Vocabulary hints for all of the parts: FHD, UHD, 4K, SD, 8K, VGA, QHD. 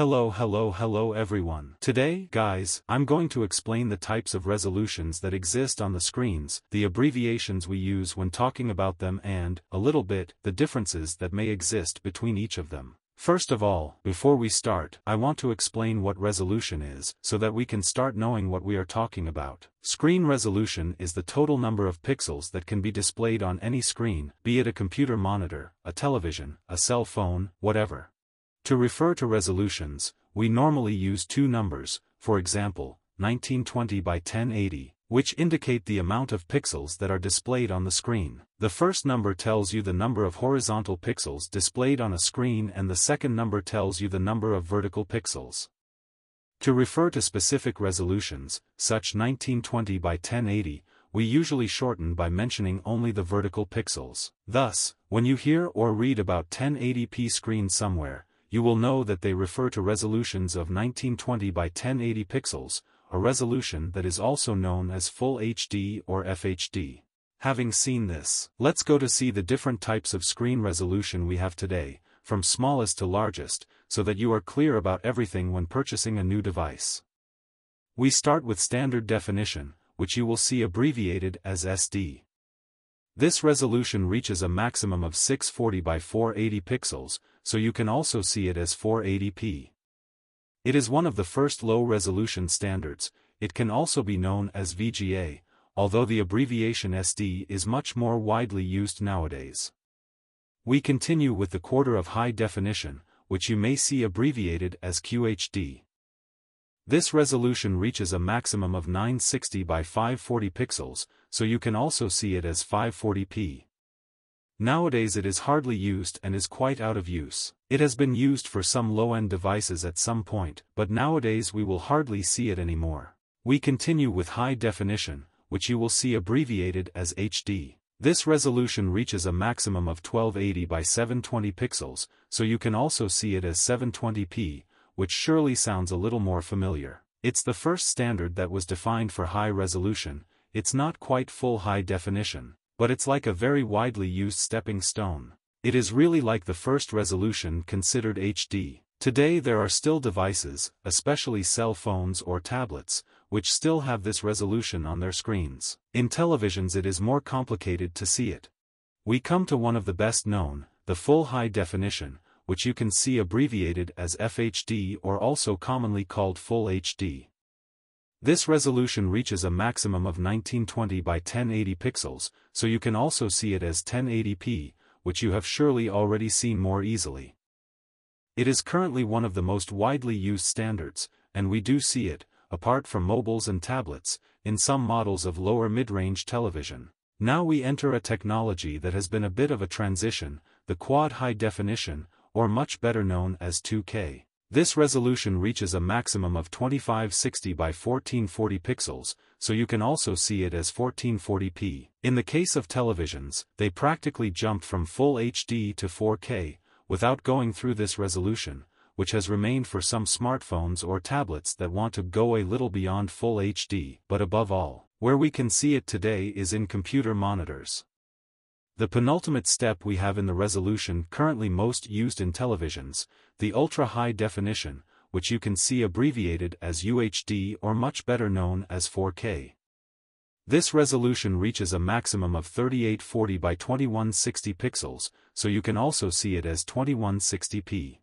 Hello everyone. Today, guys, I'm going to explain the types of resolutions that exist on the screens, the abbreviations we use when talking about them and, a little bit, the differences that may exist between each of them. First of all, before we start, I want to explain what resolution is, so that we can start knowing what we are talking about. Screen resolution is the total number of pixels that can be displayed on any screen, be it a computer monitor, a television, a cell phone, whatever. To refer to resolutions, we normally use two numbers, for example, 1920 by 1080, which indicate the amount of pixels that are displayed on the screen. The first number tells you the number of horizontal pixels displayed on a screen and the second number tells you the number of vertical pixels. To refer to specific resolutions, such 1920 by 1080, we usually shorten by mentioning only the vertical pixels. Thus, when you hear or read about 1080p screens somewhere, you will know that they refer to resolutions of 1920 by 1080 pixels, a resolution that is also known as Full HD or FHD. Having seen this, let's go to see the different types of screen resolution we have today, from smallest to largest, so that you are clear about everything when purchasing a new device. We start with standard definition, which you will see abbreviated as SD. This resolution reaches a maximum of 640 by 480 pixels, so you can also see it as 480p. It is one of the first low-resolution standards. It can also be known as VGA, although the abbreviation SD is much more widely used nowadays. We continue with the quarter of high definition, which you may see abbreviated as QHD. This resolution reaches a maximum of 960 by 540 pixels, so you can also see it as 540p. Nowadays it is hardly used and is quite out of use. It has been used for some low-end devices at some point, but nowadays we will hardly see it anymore. We continue with high definition, which you will see abbreviated as HD. This resolution reaches a maximum of 1280 by 720 pixels, so you can also see it as 720p. Which surely sounds a little more familiar. It's the first standard that was defined for high resolution. It's not quite full high definition, but it's like a very widely used stepping stone. It is really like the first resolution considered HD. Today there are still devices, especially cell phones or tablets, which still have this resolution on their screens. In televisions it is more complicated to see it. We come to one of the best known, the full high definition, which you can see abbreviated as FHD or also commonly called Full HD. This resolution reaches a maximum of 1920 by 1080 pixels, so you can also see it as 1080p, which you have surely already seen more easily. It is currently one of the most widely used standards, and we do see it, apart from mobiles and tablets, in some models of lower mid-range television. Now we enter a technology that has been a bit of a transition, the quad high definition, or much better known as 2K. This resolution reaches a maximum of 2560 by 1440 pixels, so you can also see it as 1440p. In the case of televisions, they practically jumped from Full HD to 4K, without going through this resolution, which has remained for some smartphones or tablets that want to go a little beyond Full HD. But above all, where we can see it today is in computer monitors. The penultimate step we have in the resolution currently most used in televisions, the ultra-high definition, which you can see abbreviated as UHD or much better known as 4K. This resolution reaches a maximum of 3840 by 2160 pixels, so you can also see it as 2160p.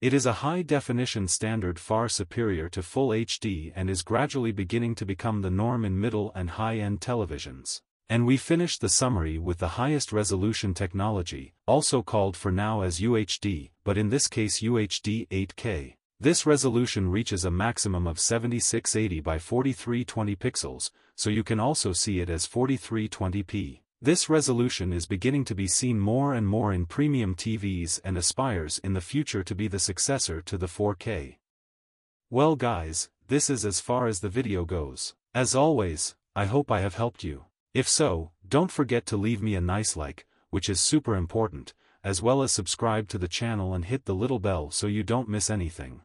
It is a high-definition standard far superior to Full HD and is gradually beginning to become the norm in middle and high-end televisions. And we finish the summary with the highest resolution technology, also called for now as UHD, but in this case UHD 8K. This resolution reaches a maximum of 7680 by 4320 pixels, so you can also see it as 4320p. This resolution is beginning to be seen more and more in premium TVs and aspires in the future to be the successor to the 4K. Well guys, this is as far as the video goes. As always, I hope I have helped you. If so, don't forget to leave me a nice like, which is super important, as well as subscribe to the channel and hit the little bell so you don't miss anything.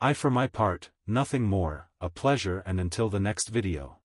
I for my part, nothing more, a pleasure and until the next video.